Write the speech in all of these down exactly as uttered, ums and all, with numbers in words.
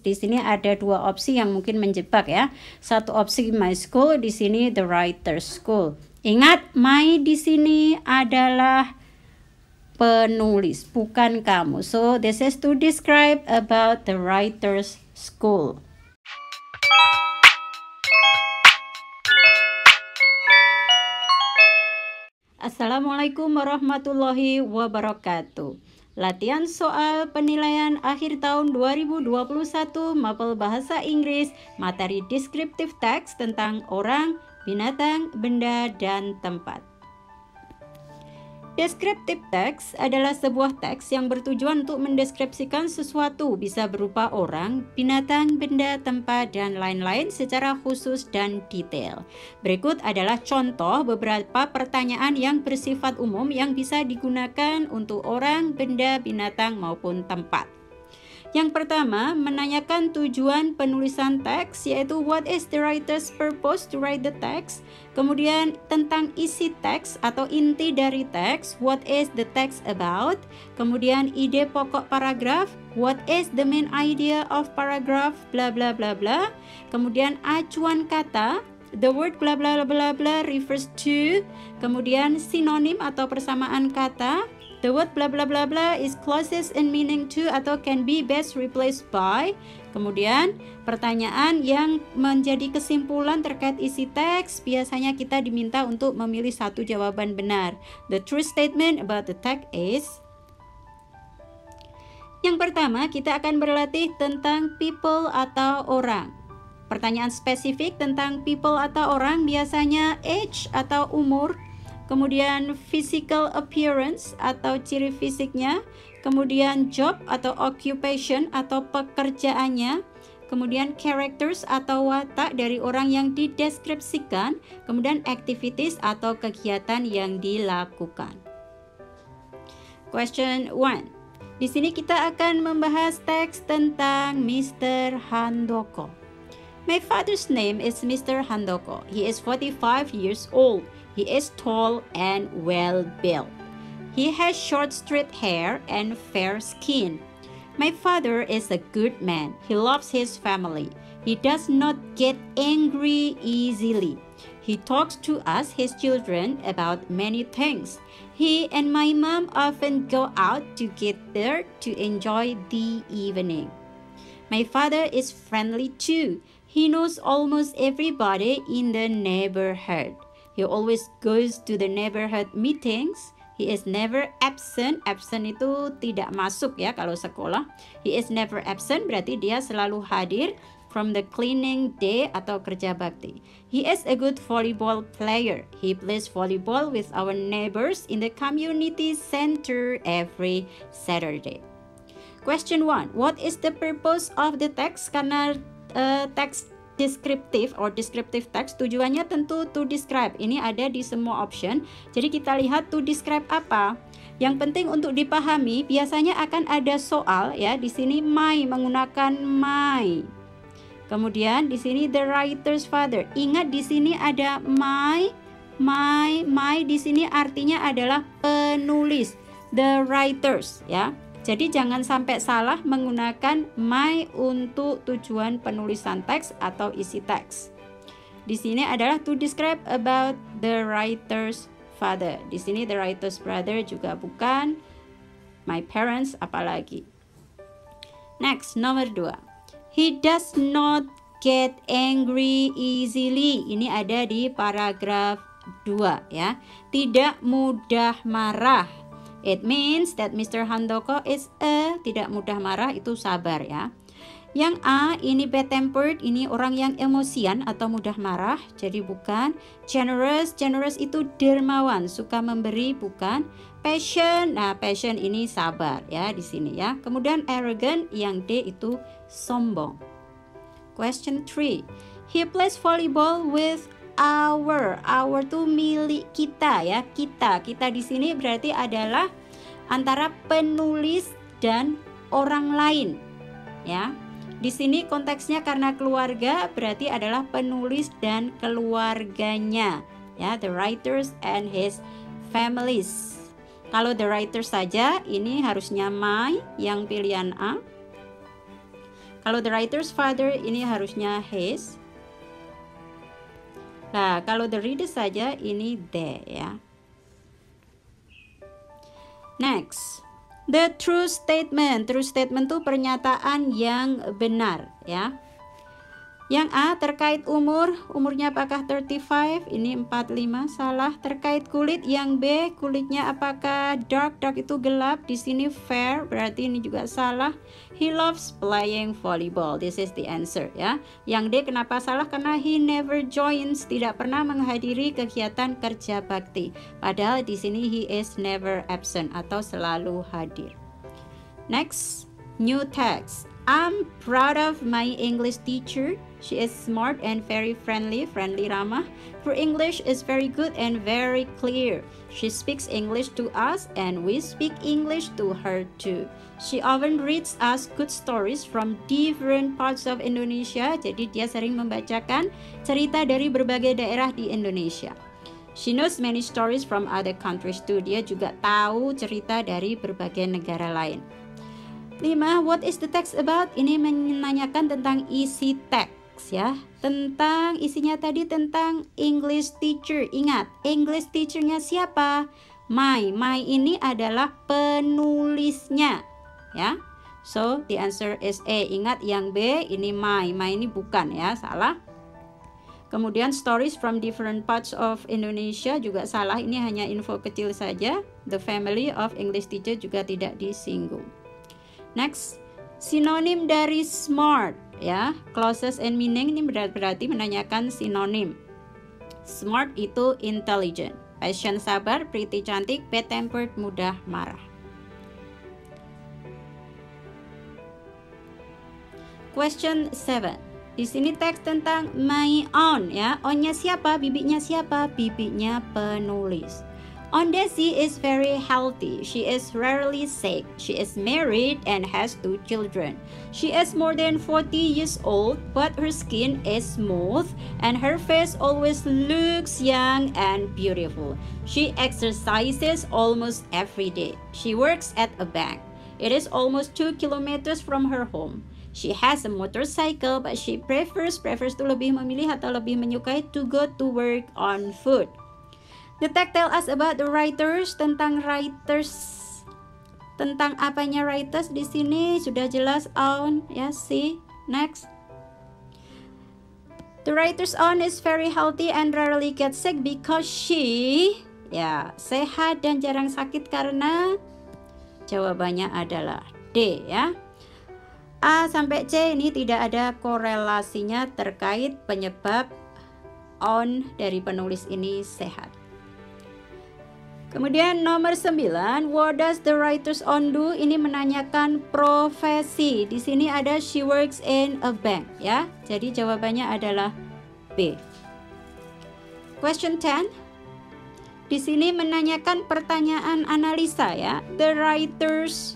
di sini ada dua opsi yang mungkin menjebak ya. Satu opsi my school, di sini the writer's school. Ingat, my di sini adalah penulis, bukan kamu. So this is to describe about the writer's school. Assalamualaikum warahmatullahi wabarakatuh. Latihan soal penilaian akhir tahun dua ribu dua puluh satu Mapel Bahasa Inggris, materi descriptive text tentang orang, binatang, benda, dan tempat. Descriptive text adalah sebuah teks yang bertujuan untuk mendeskripsikan sesuatu, bisa berupa orang, binatang, benda, tempat, dan lain-lain secara khusus dan detail. Berikut adalah contoh beberapa pertanyaan yang bersifat umum yang bisa digunakan untuk orang, benda, binatang, maupun tempat. Yang pertama, menanyakan tujuan penulisan teks, yaitu what is the writer's purpose to write the text. Kemudian tentang isi teks atau inti dari teks, what is the text about. Kemudian ide pokok paragraf, what is the main idea of paragraph, bla bla bla bla. Kemudian acuan kata, the word bla bla bla bla refers to. Kemudian sinonim atau persamaan kata, the word bla bla bla bla is closest in meaning to atau can be best replaced by. Kemudian pertanyaan yang menjadi kesimpulan terkait isi teks, biasanya kita diminta untuk memilih satu jawaban benar. The true statement about the text is. Yang pertama, kita akan berlatih tentang people atau orang. Pertanyaan spesifik tentang people atau orang biasanya age atau umur. Kemudian physical appearance atau ciri fisiknya, kemudian job atau occupation atau pekerjaannya, kemudian characters atau watak dari orang yang dideskripsikan, kemudian activities atau kegiatan yang dilakukan. Question one. Di sini kita akan membahas teks tentang mister Handoko. My father's name is mister Handoko. He is forty-five years old. He is tall and well-built. He has short straight hair and fair skin. My father is a good man. He loves his family. He does not get angry easily. He talks to us, his children, about many things. He and my mom often go out together to enjoy the evening. My father is friendly too. He knows almost everybody in the neighborhood. He always goes to the neighborhood meetings. He is never absent. Absent itu tidak masuk ya kalau sekolah. He is never absent berarti dia selalu hadir. From the cleaning day atau kerja bakti. He is a good volleyball player. He plays volleyball with our neighbors in the community center every Saturday. Question one. What is the purpose of the text? Karena uh, teks descriptive or descriptive text tujuannya tentu to describe. Ini ada di semua option. Jadi kita lihat to describe apa. Yang penting untuk dipahami, biasanya akan ada soal ya. Di sini my menggunakan my. Kemudian di sini the writer's father. Ingat di sini ada my, my, my di sini artinya adalah penulis, the writers ya. Jadi jangan sampai salah menggunakan my untuk tujuan penulisan teks atau isi teks. Di sini adalah to describe about the writer's father. Di sini the writer's brother juga bukan, my parents apalagi. Next, nomor dua. He does not get angry easily. Ini ada di paragraf dua ya. Tidak mudah marah. It means that mister Handoko is a tidak mudah marah, itu sabar ya. Yang A ini bad tempered, ini orang yang emosian atau mudah marah, jadi bukan. Generous, generous itu dermawan, suka memberi, bukan. Patient, nah patient ini sabar ya di sini ya. Kemudian arrogant, yang D itu sombong. Question three. He plays volleyball with our, our itu milik kita ya, kita, kita di sini berarti adalah antara penulis dan orang lain ya. Di sini konteksnya karena keluarga berarti adalah penulis dan keluarganya ya, the writers and his families. Kalau the writer saja ini harusnya my yang pilihan A. Kalau the writer's father ini harusnya his. Nah, kalau the reader saja ini they ya. Next, the true statement. True statement itu pernyataan yang benar ya. Yang A, terkait umur, umurnya apakah tiga puluh lima, ini empat puluh lima, salah. Terkait kulit, yang B, kulitnya apakah dark, dark itu gelap, di sini fair, berarti ini juga salah. He loves playing volleyball, this is the answer ya. Yang D, kenapa salah, karena he never joins, tidak pernah menghadiri kegiatan kerja bakti. Padahal di sini he is never absent, atau selalu hadir. Next, new text. I'm proud of my English teacher. She is smart and very friendly, friendly ramah. Her English is very good and very clear. She speaks English to us and we speak English to her too. She often reads us good stories from different parts of Indonesia. Jadi dia sering membacakan cerita dari berbagai daerah di Indonesia. She knows many stories from other countries too. Dia juga tahu cerita dari berbagai negara lain. Lima, what is the text about? Ini menanyakan tentang isi teks ya. Tentang isinya tadi tentang English teacher. Ingat, English teacher-nya siapa? My. My ini adalah penulisnya ya. So the answer is A. Ingat yang B ini my. My ini bukan ya, salah. Kemudian stories from different parts of Indonesia juga salah. Ini hanya info kecil saja. The family of English teacher juga tidak disinggung. Next, sinonim dari smart ya, clauses and meaning ini berarti menanyakan sinonim. Smart itu intelligent, patient sabar, pretty cantik, bad tempered mudah marah. Question seven. Di sini teks tentang my own ya. Onnya siapa? Bibiknya siapa? Bibiknya penulis. Ondesi is very healthy. She is rarely sick. She is married and has two children. She is more than forty years old, but her skin is smooth and her face always looks young and beautiful. She exercises almost every day. She works at a bank. It is almost two kilometers from her home. She has a motorcycle, but she prefers prefers to lebih memilih atau lebih menyukai to go to work on foot. The text tell us about the writers, tentang writers. Tentang apanya writers di sini sudah jelas on ya, see. Next. The writer's own is very healthy and rarely gets sick because she ya, sehat dan jarang sakit karena jawabannya adalah D ya. A sampai C ini tidak ada korelasinya terkait penyebab on dari penulis ini sehat. Kemudian nomor sembilan, what does the writer's own do? Ini menanyakan profesi. Di sini ada she works in a bank ya. Jadi jawabannya adalah B. Question sepuluh. Di sini menanyakan pertanyaan analisa ya. The writer's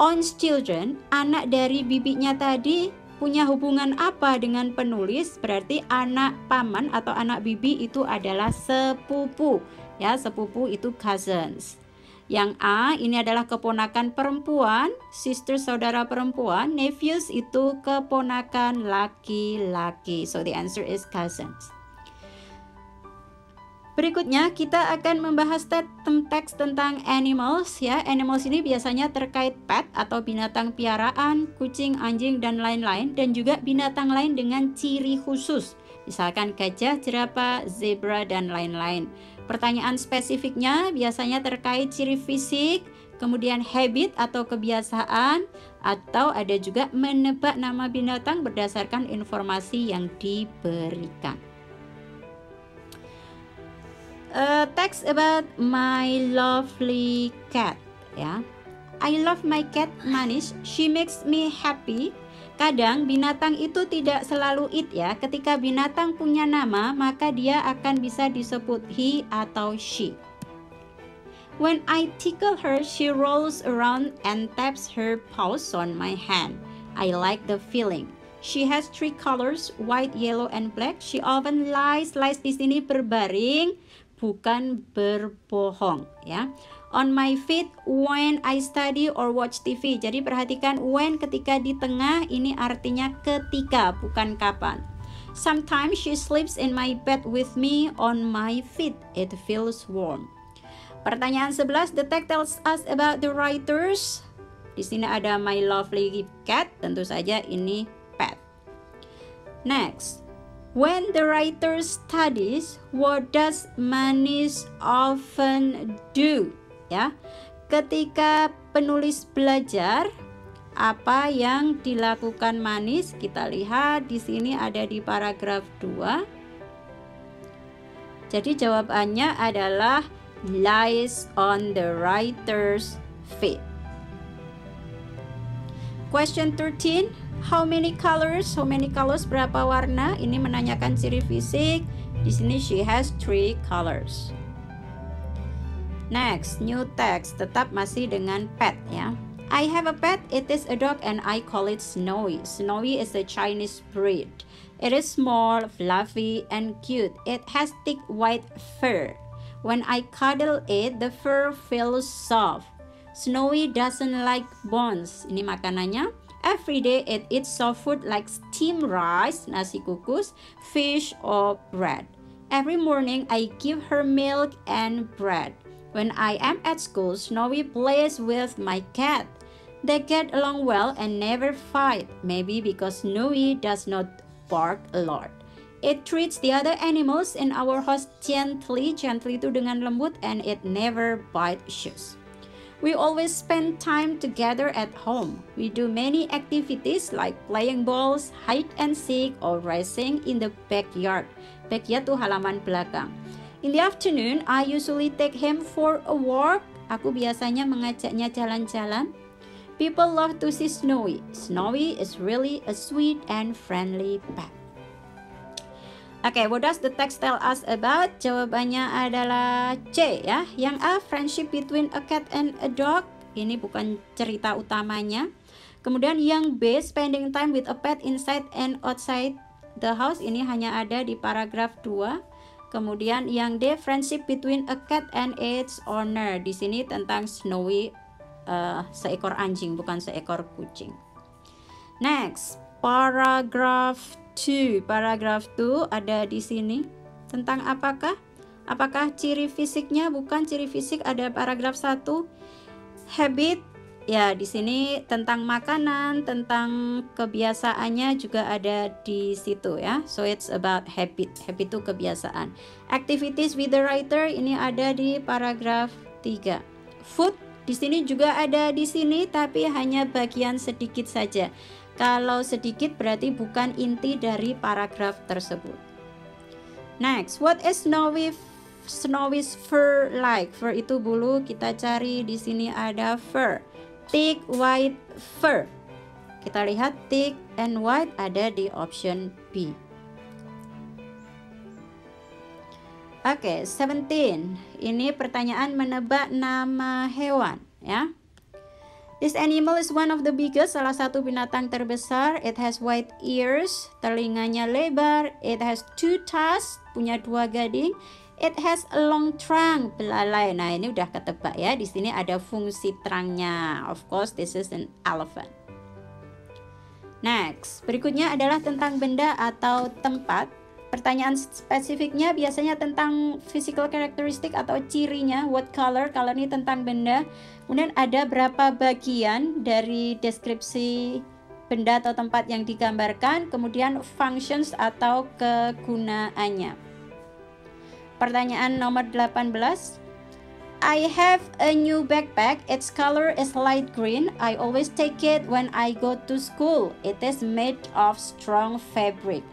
own children, anak dari bibinya tadi punya hubungan apa dengan penulis? Berarti anak paman atau anak bibi itu adalah sepupu. Ya, sepupu itu cousins. Yang A ini adalah keponakan perempuan, sister saudara perempuan, nephews itu keponakan laki-laki. So the answer is cousins. Berikutnya kita akan membahas teks tentang animals ya. Animals ini biasanya terkait pet atau binatang piaraan, kucing, anjing dan lain-lain, dan juga binatang lain dengan ciri khusus. Misalkan gajah, jerapah, zebra dan lain-lain. Pertanyaan spesifiknya biasanya terkait ciri fisik, kemudian habit atau kebiasaan, atau ada juga menebak nama binatang berdasarkan informasi yang diberikan. Uh, text about my lovely cat ya. I love my cat Manish. She makes me happy. Kadang binatang itu tidak selalu it ya. Ketika binatang punya nama, maka dia akan bisa disebut he atau she. When I tickle her, she rolls around and taps her paws on my hand. I like the feeling. She has three colors, white, yellow, and black. She often lies. Lies di sini berbaring, bukan berbohong ya. on my feet when I study or watch T V. Jadi perhatikan when ketika di tengah, ini artinya ketika, bukan kapan. Sometimes she sleeps in my bed with me on my feet. It feels warm. Pertanyaan sebelas, the text tells us about the writers. Di sini ada my lovely cat, tentu saja ini pet. Next, when the writer studies, what does Manish often do? Ya, ketika penulis belajar, apa yang dilakukan Manish? Kita lihat di sini ada di paragraf dua. Jadi jawabannya adalah lies on the writer's feet. Question thirteen, how many colors? How many colors? Berapa warna? Ini menanyakan ciri fisik. Di sini she has three colors. Next, new text. Tetap masih dengan pet ya. I have a pet. It is a dog and I call it Snowy. Snowy is a Chinese breed. It is small, fluffy, and cute. It has thick white fur. When I cuddle it, the fur feels soft. Snowy doesn't like bones. Ini makanannya. Every day it eats soft food like steamed rice, nasi kukus, fish, or bread. Every morning I give her milk and bread. When I am at school, Snowy plays with my cat. They get along well and never fight. Maybe because Snowy does not bark a lot. It treats the other animals in our house gently. Gently itu dengan lembut, and it never bites us. We always spend time together at home. We do many activities like playing balls, hide and seek, or racing in the backyard. Backyard itu halaman belakang. In the afternoon, I usually take him for a walk. Aku biasanya mengajaknya jalan-jalan. People love to see Snowy. Snowy is really a sweet and friendly pet. Okay, what does the text tell us about? Jawabannya adalah C ya. Yang A, friendship between a cat and a dog. Ini bukan cerita utamanya. Kemudian yang B, spending time with a pet inside and outside the house. Ini hanya ada di paragraf dua. Kemudian yang D, friendship between a cat and its owner. Di sini tentang Snowy, uh, seekor anjing, bukan seekor kucing. Next, paragraf dua. Paragraf dua ada di sini. Tentang apakah? Apakah ciri fisiknya? Bukan, ciri fisik ada paragraf satu. Habit. Ya, di sini tentang makanan, tentang kebiasaannya juga ada di situ ya. So it's about habit. Habit itu kebiasaan. Activities with the writer ini ada di paragraf tiga. Food di sini juga ada di sini, tapi hanya bagian sedikit saja. Kalau sedikit berarti bukan inti dari paragraf tersebut. Next, what is Snowy, Snowy's fur like? Fur itu bulu, kita cari di sini ada fur. Thick white fur. Kita lihat thick and white ada di option B. Oke, okay, tujuh belas. Ini pertanyaan menebak nama hewan ya. This animal is one of the biggest, salah satu binatang terbesar. It has wide ears, telinganya lebar. It has two tusks, punya dua gading. It has a long trunk, belalai. Nah, ini udah ketebak ya. Di sini ada fungsi trangnya. Of course, this is an elephant. Next, berikutnya adalah tentang benda atau tempat. Pertanyaan spesifiknya biasanya tentang physical characteristic atau cirinya. What color? Color ini tentang benda. Kemudian ada berapa bagian dari deskripsi benda atau tempat yang digambarkan. Kemudian functions atau kegunaannya. Pertanyaan nomor delapan belas. I have a new backpack. Its color is light green. I always take it when I go to school. It is made of strong fabric.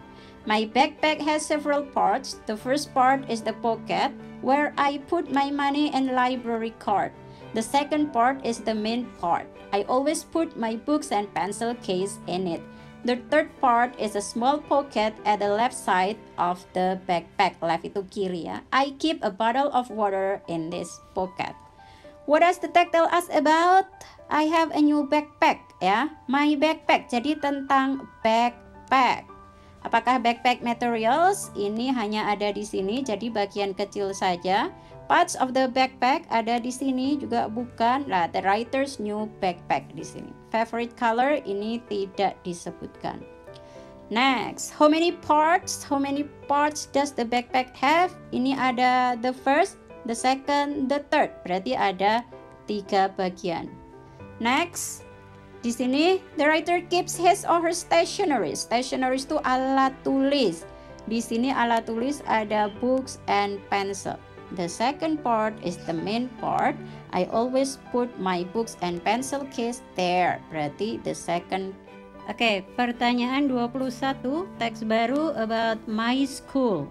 My backpack has several parts. The first part is the pocket, where I put my money and library card. The second part is the main part. I always put my books and pencil case in it. The third part is a small pocket at the left side of the backpack. Left itu kiri ya. I keep a bottle of water in this pocket. What does the text tell us about? I have a new backpack ya. My backpack. Jadi tentang backpack. Apakah backpack materials? Ini hanya ada di sini, jadi bagian kecil saja. Parts of the backpack ada di sini juga bukan. Nah, the writer's new backpack di sini. Favorite color ini tidak disebutkan. Next, how many parts? How many parts does the backpack have? Ini ada the first, the second, the third. Berarti ada tiga bagian. Next, di sini the writer keeps his or her stationery. Stationery itu alat tulis. Di sini alat tulis ada books and pencil. The second part is the main part. I always put my books and pencil case there. Berarti the second. Oke, okay, pertanyaan dua puluh satu, teks baru about my school.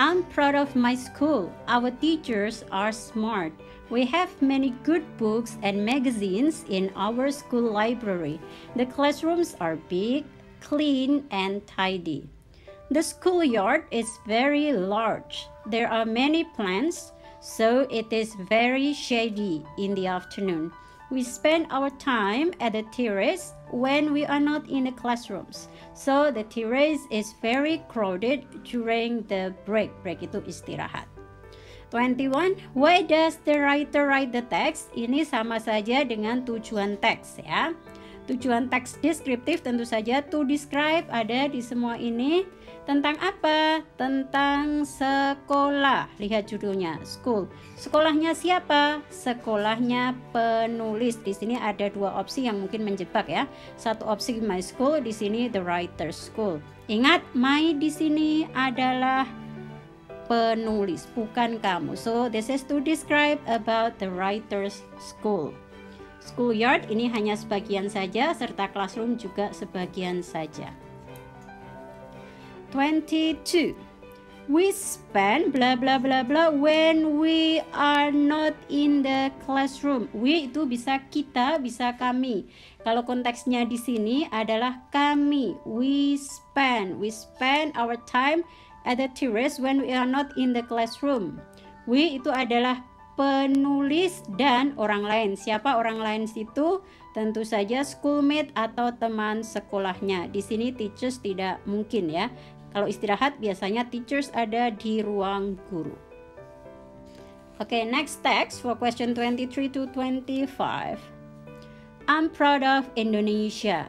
I'm proud of my school. Our teachers are smart. We have many good books and magazines in our school library. The classrooms are big, clean, and tidy. The schoolyard is very large. There are many plants, so it is very shady in the afternoon. We spend our time at the terrace when we are not in the classrooms. So the terrace is very crowded during the break. Break itu istirahat. dua puluh satu. Why does the writer write the text? Ini sama saja dengan tujuan teks ya. Tujuan teks deskriptif tentu saja to describe ada di semua ini. Tentang apa? Tentang sekolah. Lihat judulnya, school. Sekolahnya siapa? Sekolahnya penulis. Di sini ada dua opsi yang mungkin menjebak ya. Satu opsi my school, di sini the writer's school. Ingat, my di sini adalah penulis, bukan kamu. So this is to describe about the writer's school. Schoolyard ini hanya sebagian saja, serta classroom juga sebagian saja. dua puluh dua. We spend bla bla bla bla when we are not in the classroom. We itu bisa kita, bisa kami. Kalau konteksnya di sini adalah kami. We spend, we spend our time at the terrace when we are not in the classroom. We itu adalah penulis dan orang lain. Siapa orang lain situ? Tentu saja schoolmate atau teman sekolahnya. Di sini teachers tidak mungkin ya. Kalau istirahat biasanya teachers ada di ruang guru. Oke, okay, next text for question dua puluh tiga to dua puluh lima. I'm proud of Indonesia.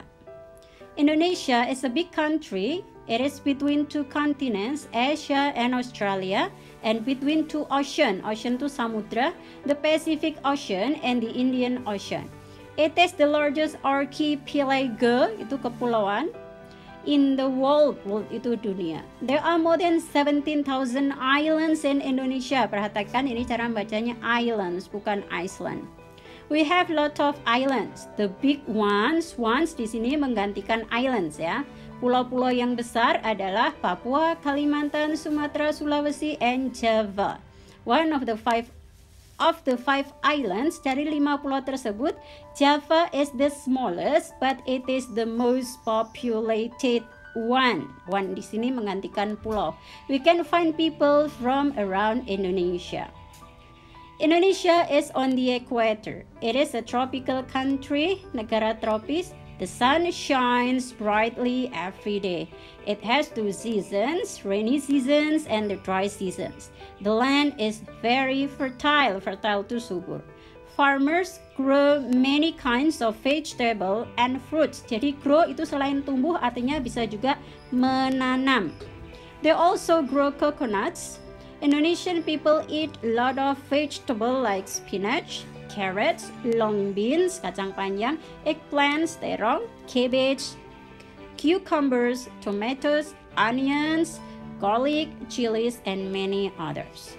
Indonesia is a big country. It is between two continents, Asia and Australia, and between two oceans. Ocean itu samudra, the Pacific Ocean and the Indian Ocean. It is the largest archipelago, itu kepulauan, in the world, world itu dunia. There are more than seventeen thousand islands in Indonesia. Perhatikan ini cara bacanya islands, bukan Iceland. We have lot of islands. The big ones, ones di sini menggantikan islands ya. Pulau-pulau yang besar adalah Papua, Kalimantan, Sumatera, Sulawesi, and Java. One of the five of the five islands dari lima pulau tersebut, Java is the smallest, but it is the most populated one. One di sini menggantikan pulau. We can find people from around Indonesia. Indonesia is on the equator. It is a tropical country, negara tropis. The sun shines brightly every day. It has two seasons, rainy seasons and the dry seasons. The land is very fertile, fertile to subur. Farmers grow many kinds of vegetable and fruits. Jadi grow itu selain tumbuh artinya bisa juga menanam. They also grow coconuts. Indonesian people eat a lot of vegetable like spinach, carrots, long beans, kacang panjang, eggplants, terong, cabbage, cucumbers, tomatoes, onions, garlic, chilies, and many others.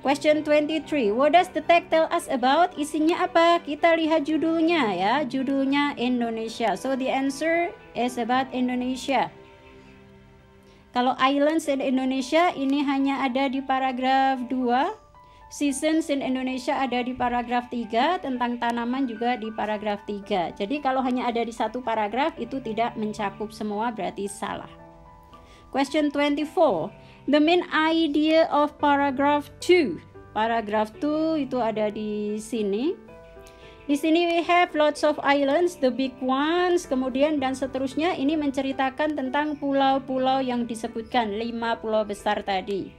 Question dua puluh tiga. What does the text tell us about? Isinya apa? Kita lihat judulnya ya. Judulnya Indonesia. So the answer is about Indonesia. Kalau islands in Indonesia ini hanya ada di paragraf dua. Seasons in Indonesia ada di paragraf tiga, tentang tanaman juga di paragraf tiga. Jadi kalau hanya ada di satu paragraf itu tidak mencakup semua, berarti salah. Question dua puluh empat. The main idea of paragraph two. Paragraf dua itu ada di sini. Di sini we have lots of islands, the big ones, kemudian dan seterusnya. Ini menceritakan tentang pulau-pulau yang disebutkan, lima pulau besar tadi.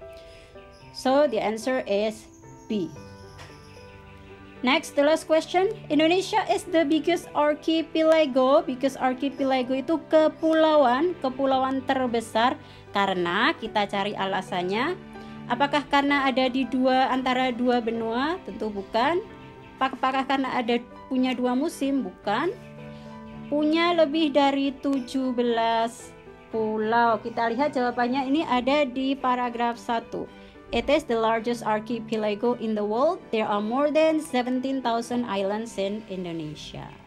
So the answer is B. Next, the last question. Indonesia is the biggest archipelago. Biggest archipelago itu kepulauan, kepulauan terbesar. Karena kita cari alasannya. Apakah karena ada di dua antara dua benua? Tentu bukan. Apakah karena ada punya dua musim? Bukan. Punya lebih dari tujuh belas pulau. Kita lihat jawabannya ini ada di paragraf satu. It is the largest archipelago in the world. There are more than seventeen thousand islands in Indonesia.